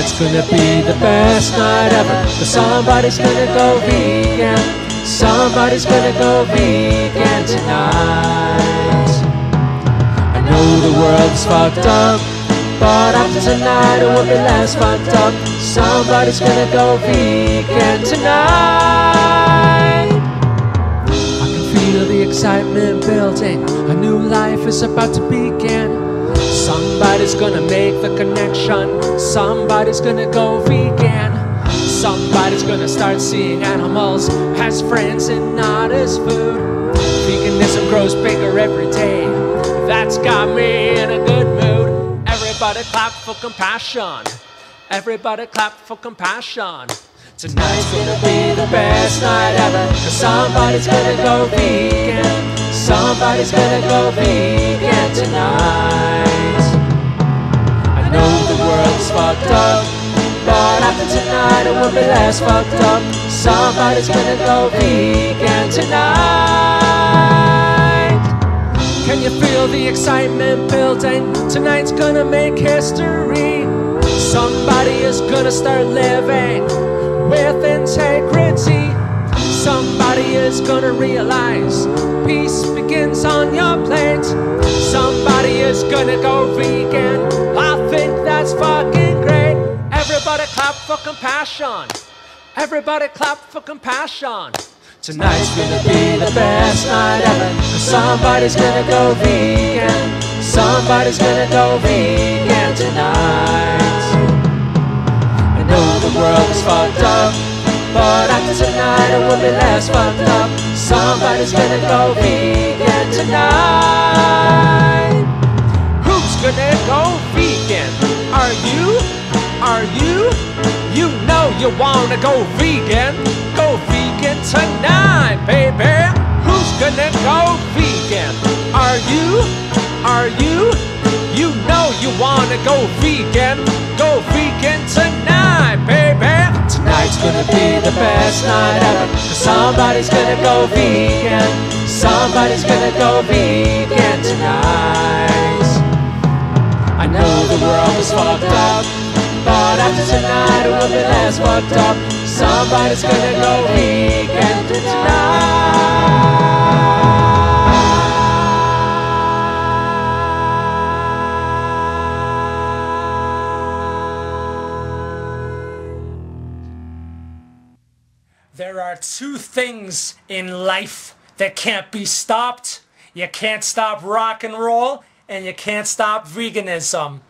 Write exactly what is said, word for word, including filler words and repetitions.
Tonight's gonna be the best night ever, 'cause somebody's gonna go vegan. Somebody's gonna go vegan tonight. I know the world's fucked up, but after tonight it will be less fucked up. Somebody's gonna go vegan tonight. I can feel the excitement building, a new life is about to begin. Somebody's gonna make the connection, somebody's gonna go vegan. Somebody's gonna start seeing animals as friends and not as food. Veganism grows bigger every day, that's got me in a good mood. Everybody clap for compassion, everybody clap for compassion. Tonight's gonna be the best night ever, 'cause somebody's gonna go vegan. Somebody's gonna go vegan tonight. I know the world's fucked up, but after tonight it will be less fucked up. Somebody's gonna go vegan tonight. Can you feel the excitement building? Tonight's gonna make history. Somebody is gonna start living with integrity. Somebody is gonna realize peace begins on your plate. Somebody is gonna go vegan, I think that's fucking great. Everybody clap for compassion, everybody clap for compassion. Tonight's gonna be the best night ever, 'cause somebody's gonna go vegan. Somebody's gonna go vegan tonight. I know the world is fucked up, but after tonight it will be less fucked up. Somebody's gonna go vegan tonight. Who's gonna go vegan? Are you? Are you? You know you wanna go vegan. Go vegan tonight, baby. Who's gonna go vegan? Are you? Are you? You know you wanna go vegan. Go vegan tonight, baby. Tonight's gonna be the best night ever, 'cause somebody's gonna go vegan. Somebody's gonna go vegan tonight. I know the world is fucked up, but after tonight it will be less fucked up. Somebody's gonna go vegan tonight. There are two things in life that can't be stopped. You can't stop rock and roll, and you can't stop veganism.